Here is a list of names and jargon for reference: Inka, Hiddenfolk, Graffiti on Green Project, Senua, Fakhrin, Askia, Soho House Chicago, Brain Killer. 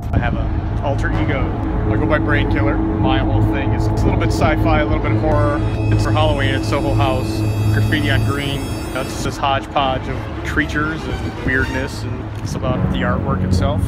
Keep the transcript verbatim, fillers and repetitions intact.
I have an alter ego. I go by Brain Killer. My whole thing is it's a little bit sci-fi, a little bit horror. It's for Halloween at Soho House, Graffiti on Green. That's this hodgepodge of creatures and weirdness, and it's about the artwork itself.